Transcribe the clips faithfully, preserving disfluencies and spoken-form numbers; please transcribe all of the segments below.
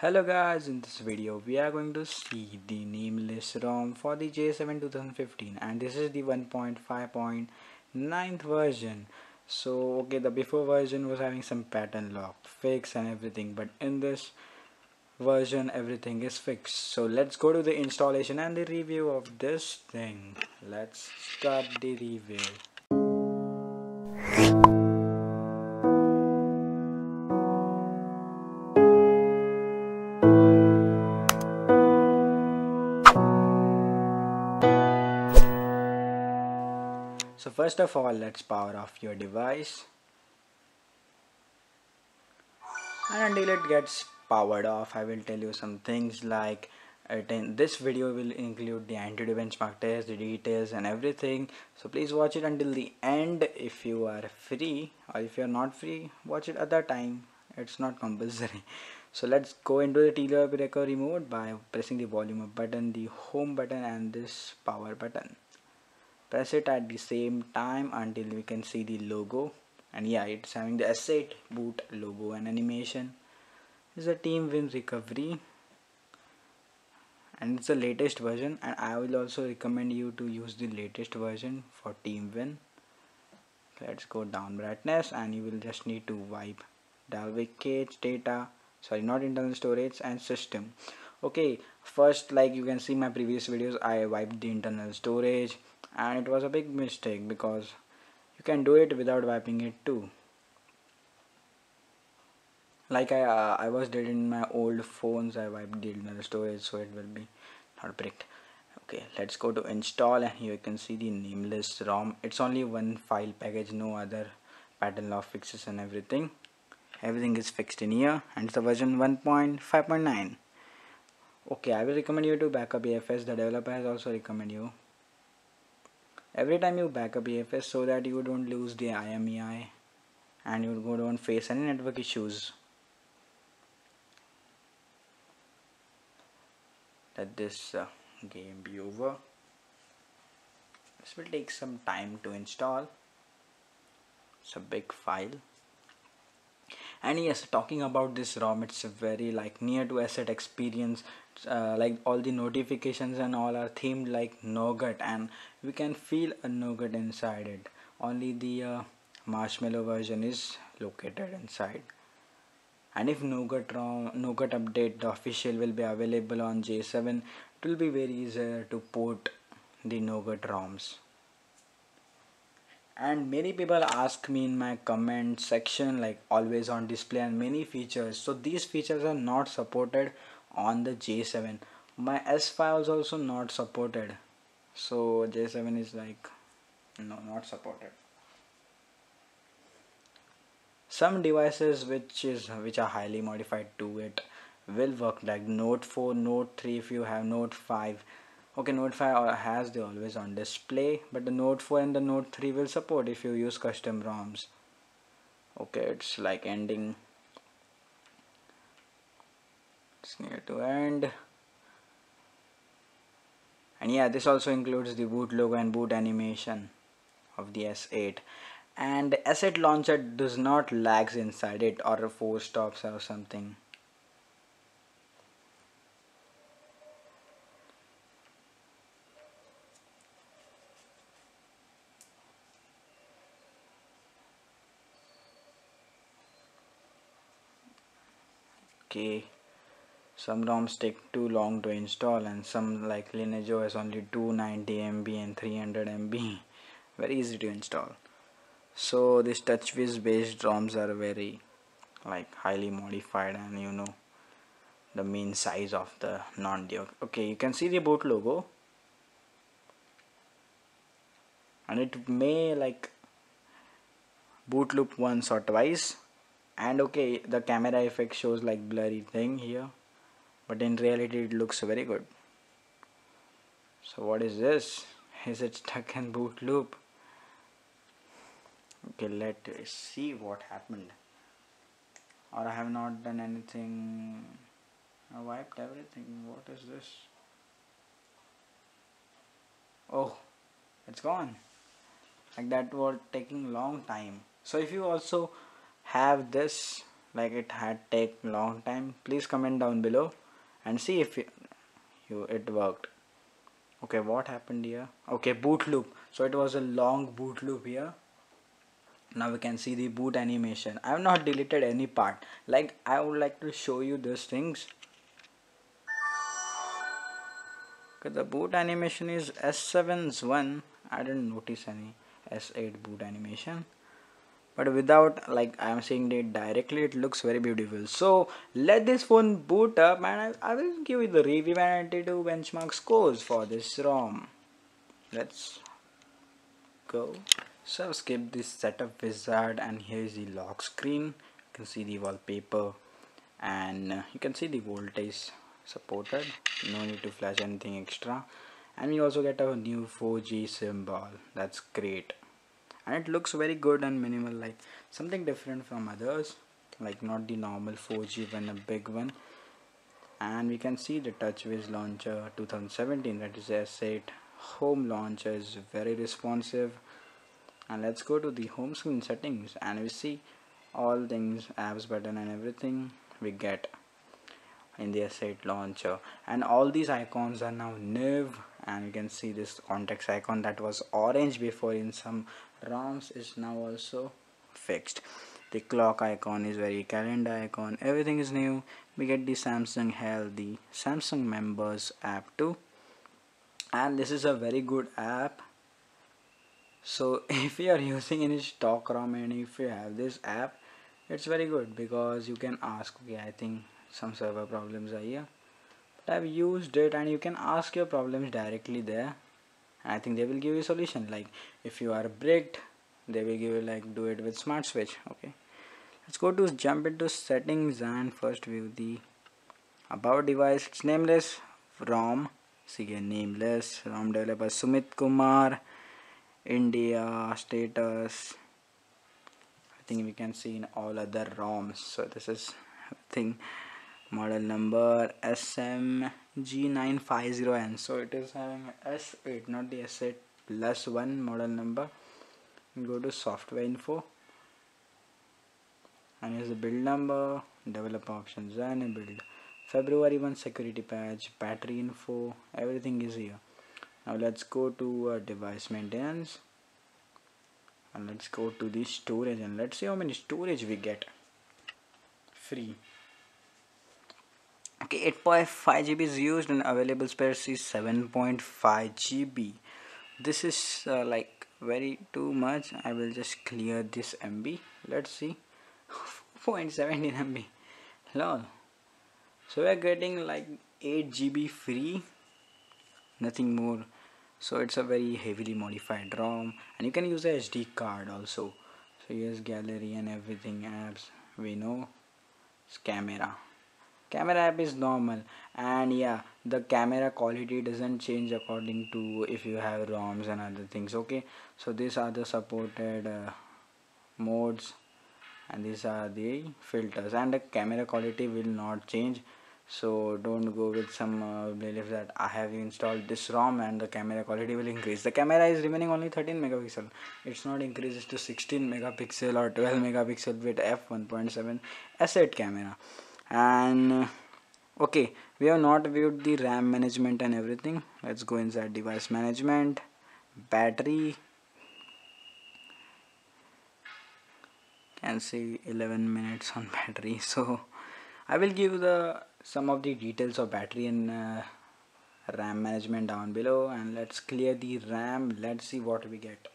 Hello guys, in this video we are going to see the Nameless ROM for the J seven twenty fifteen, and this is the one point five point ninth version. So okay, the before version was having some pattern lock fix and everything, but in this version everything is fixed. So let's go to the installation and the review of this thing. Let's start the review. So first of all, let's power off your device, and until it gets powered off, I will tell you some things like in this video will include the AnTuTu benchmark test, the details and everything. So please watch it until the end if you are free, or if you are not free, watch it other time. It's not compulsory. So let's go into the T W R P recovery mode by pressing the volume up button, the home button and this power button. Press it at the same time until we can see the logo, and yeah, it's having the S eight boot logo and animation. It's a Team Win recovery, and it's the latest version, and I will also recommend you to use the latest version for Team Win. Let's go down brightness, and you will just need to wipe Dalvik cache, data, sorry not internal storage and system. Okay, first, like you can see my previous videos, I wiped the internal storage, and it was a big mistake because you can do it without wiping it too. Like I uh, I was did in my old phones, I wiped the internal storage so it will be not bricked. Okay, let's go to install, and here you can see the Nameless ROM. It's only one file package, no other pattern lock fixes and everything. Everything is fixed in here, and it's the version one point five point nine. Okay, I will recommend you to backup A F S. The developer has also recommend you every time you backup A F S so that you don't lose the I M E I and you don't face any network issues. Let this uh, game be over. This will take some time to install. It's a big file. And yes, talking about this ROM, it's very like near to S eight experience. Uh, like all the notifications and all are themed like Nougat, and we can feel a Nougat inside it. Only the uh, marshmallow version is located inside. And if Nougat ROM, Nougat update, the official, will be available on J seven, it will be very easy to port the Nougat ROMs. And many people ask me in my comment section like always on display and many features. So these features are not supported on the J seven. My S five is also not supported. So J seven is like no, not supported. Some devices which is which are highly modified to it will work, like Note four, Note three if you have, Note five. Okay, Note five has the always on display, but the Note four and the Note three will support if you use custom ROMs. Okay, it's like ending. It's near to end. And yeah, this also includes the boot logo and boot animation of the S eight. And the S eight launcher does not lags inside it or force stops or something. Okay, some ROMs take too long to install, and some like LineageOS only two ninety M B and three hundred M B, very easy to install. So this TouchWiz based ROMs are very like highly modified, and you know the mean size of the non-duke. Okay, you can see the boot logo, and it may like boot loop once or twice. And okay, the camera effect shows like blurry thing here, but in reality it looks very good. So what is this? Is it stuck in boot loop? Okay, let's see what happened. Or I have not done anything. I wiped everything. What is this? Oh, it's gone. Like that was taking long time. So if you also have this like it had taken long time. Please comment down below and see if you, you it worked. Okay, what happened here? Okay, boot loop. So it was a long boot loop here. Now we can see the boot animation. I have not deleted any part. Like, I would like to show you these things. Okay, the boot animation is S seven's one. I didn't notice any S eight boot animation. But without, like, I am seeing it directly, it looks very beautiful. So let this phone boot up and I, I will give you the review and AnTuTu benchmark scores for this ROM. Let's go. So skip this setup wizard and here is the lock screen. You can see the wallpaper and you can see the voltage supported. No need to flash anything extra. And we also get a new four G symbol. That's great. And it looks very good and minimal, like something different from others. Like not the normal four G one, a big one. And we can see the TouchWiz launcher two thousand seventeen, that is S eight. Home launcher is very responsive. And let's go to the home screen settings and we see all things, apps button and everything we get in the S eight launcher. And all these icons are now new, and you can see this context icon that was orange before in some ROMs is now also fixed. The clock icon is very calendar icon, everything is new. We get the Samsung Health, the Samsung members app too. And this is a very good app. So if you are using any stock ROM and if you have this app, it's very good because you can ask. Okay, I think some server problems are here, but I've used it and you can ask your problems directly there, and I think they will give you a solution. Like if you are bricked, they will give you like do it with Smart Switch. Okay, let's go to jump into settings and first view the about device. It's Nameless ROM. See here, Nameless ROM developer Sumit Kumar, India, status. I think we can see in all other ROMs. So this is thing, model number S M G nine five zero N. So it is having S eight, not the S eight plus one model number. Go to software info and here's the build number, developer options and build, February first security patch, battery info, everything is here. Now let's go to uh, device maintenance and let's go to the storage and let's see how many storage we get free. Okay, eight point five G B is used and available space is seven point five G B. This is uh, like very too much. I will just clear this M B. Let's see, four point one seven M B, lol. So we are getting like eight G B free, nothing more. So it's a very heavily modified ROM and you can use a S D card also. So here's gallery and everything, apps we know. It's camera, camera app is normal, and yeah, the camera quality doesn't change according to if you have ROMs and other things. Okay, so these are the supported uh, modes and these are the filters, and the camera quality will not change. So don't go with some uh, belief that I have installed this ROM and the camera quality will increase. The camera is remaining only thirteen megapixel. It's not increases to sixteen megapixel or twelve megapixel with f one point seven S eight camera. And okay, we have not viewed the RAM management and everything. Let's go inside device management, battery. Can see eleven minutes on battery. So I will give the some of the details of battery and uh, RAM management down below, and let's clear the RAM. Let's see what we get.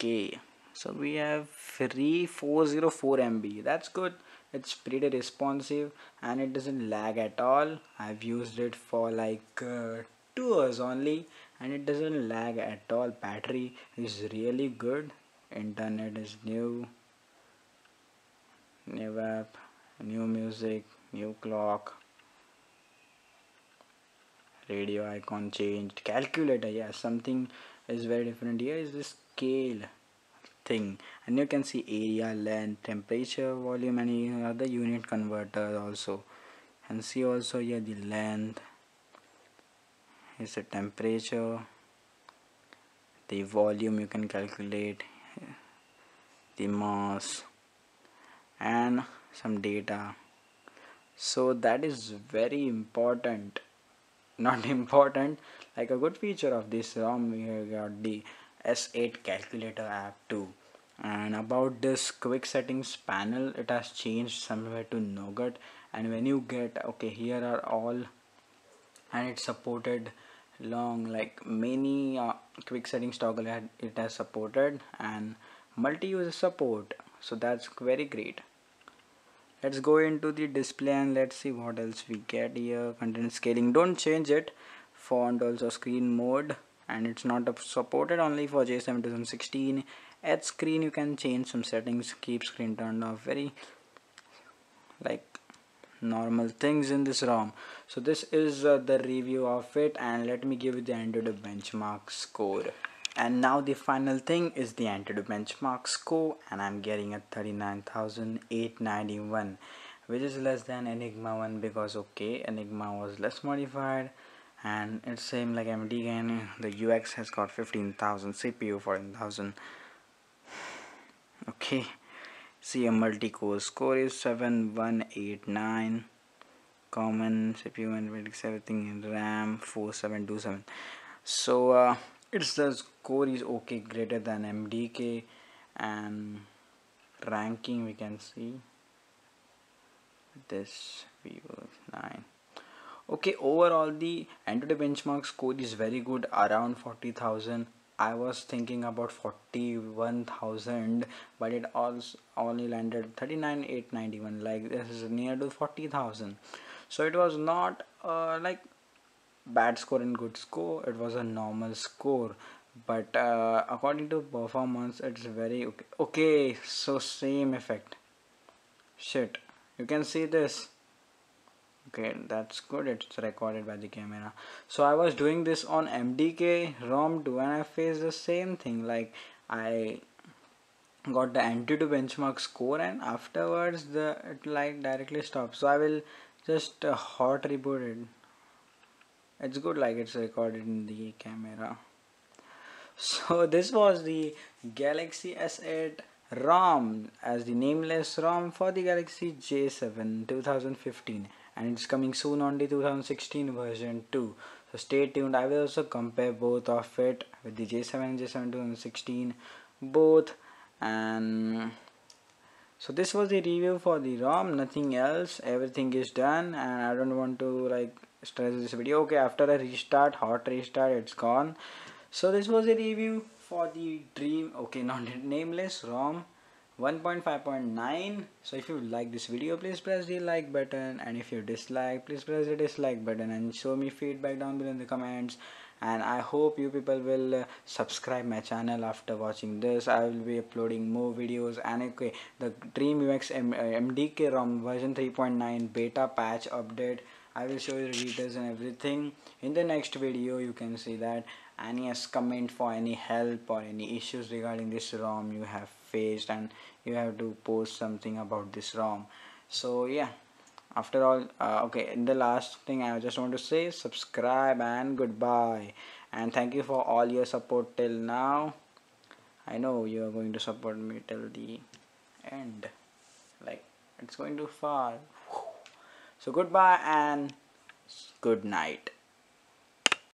Okay, so we have free four hundred four M B. That's good. It's pretty responsive and it doesn't lag at all. I've used it for like uh, two hours only and it doesn't lag at all. Battery is really good. Internet is new, new app, new music, new clock, radio icon changed, calculator. Yeah, something is very different. Here is the scale thing and you can see area, length, temperature, volume and other unit converters also. And see also here the length is the temperature, the volume you can calculate, the mass, and some data. So that is very important, not important, like a good feature of this ROM. We have got the S eight calculator app too. And about this quick settings panel, it has changed somewhere to Nougat, and when you get, okay, here are all, and it's supported long, like many uh, quick settings toggle had, it has supported, and multi-user support, so that's very great. Let's go into the display and let's see what else we get here. Content scaling, don't change it. Font also screen mode, and it's not supported, only for J seven twenty sixteen. At screen you can change some settings, keep screen turned off, very like normal things in this ROM. So this is uh, the review of it, and let me give you the AnTuTu benchmark score. And now the final thing is the AnTuTu benchmark score, and I'm getting a thirty-nine thousand eight hundred ninety-one, which is less than Enigma one, because okay, Enigma was less modified, and it's same like M D K, and the U X has got fifteen thousand, C P U fourteen thousand. Okay, see, a multi-core score is seven one eight nine, common C P U and predicts everything, in RAM four seven two seven. So uh, it's the score is okay, greater than M D K, and ranking we can see this Vivo nine. Okay, overall the AnTuTu benchmark score is very good, around forty thousand. I was thinking about forty-one thousand, but it also only landed thirty-nine thousand eight hundred ninety-one, like this is near to forty thousand. So it was not uh, like bad score and good score, it was a normal score, but uh, according to performance it's very okay. Okay, so same effect, shit, you can see this. Okay, that's good, it's recorded by the camera. So I was doing this on M D K ROM too, and I faced the same thing, like I got the AnTuTu benchmark score and afterwards the it like directly stopped. So I will just uh, hot reboot it. It's good, like it's recorded in the camera. So this was the Galaxy S eight ROM as the nameless ROM for the Galaxy J seven twenty fifteen, and it's coming soon on the twenty sixteen version too. So stay tuned, I will also compare both of it with the J seven and J seven twenty sixteen both. And so this was the review for the ROM, nothing else, everything is done, and I don't want to like stress this video. Okay, after a restart, hot restart, it's gone. So this was a review for the Dream, okay, not nameless ROM one point five point nine. So if you like this video, please press the like button, and if you dislike, please press the dislike button, and show me feedback down below in the comments. And I hope you people will uh, subscribe my channel after watching this. I will be uploading more videos, and okay, the Dream U X M uh, M D K ROM version three point nine beta patch update, I will show you the details and everything in the next video. You can see that. And yes, comment for any help or any issues regarding this ROM you have faced, and you have to post something about this ROM. So yeah, after all, uh, okay, in the last thing I just want to say, subscribe and goodbye, and thank you for all your support till now. I know you are going to support me till the end, like it's going too far. So goodbye and good night.